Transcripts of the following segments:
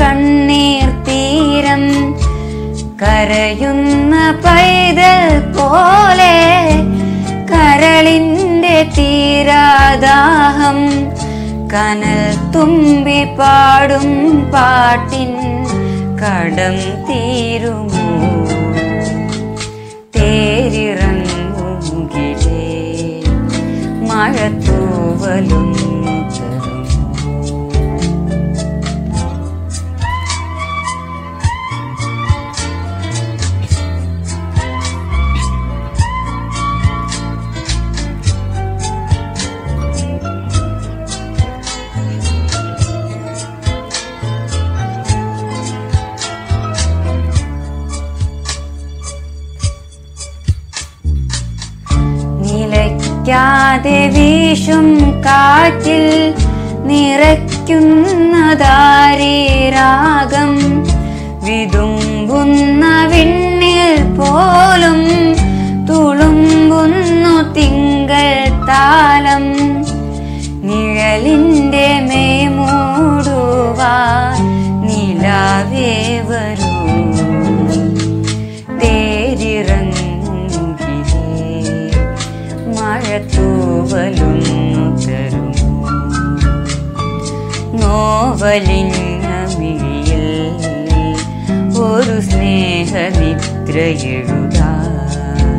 കണ്ണീർ തീരം കരയുന്ന പൈതൽ പോലെ കരളിന്റെ തീരാദാഹം കനൽ തുമ്പി പാടും പാട്ടിൻ കടം തീരുമോ തേരിറങ്ങുകിലേ മഴത്തൂവലും വീശും കാറ്റിൽ നിറയ്ക്കുന്നതാരീരാഗം വിതുമ്പുന്ന വിണ്ണിൽ പോലും തുളുമ്പുന്നു തിങ്കൾ താലം നിഴലിൻ്റെ മേമൂടുവാ നിലാവേ വരൂ തൂവലൊന്നു തരുമോ നോവലിന്ന മിഴിയിൽ ഒരു സ്നേഹനിദ്രയെഴുതാൻ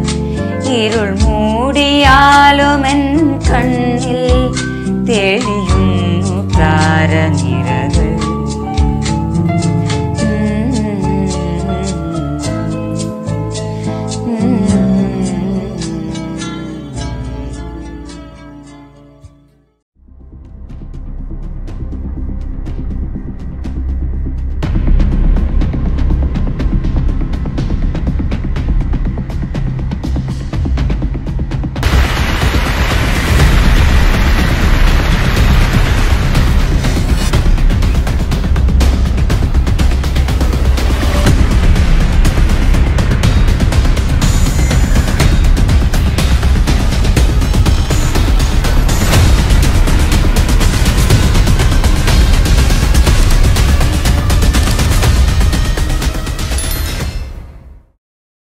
ഇരുൾ മൂടിയാലുമെൻ കണ്ണിൽ തെളിയുന്നു താരനി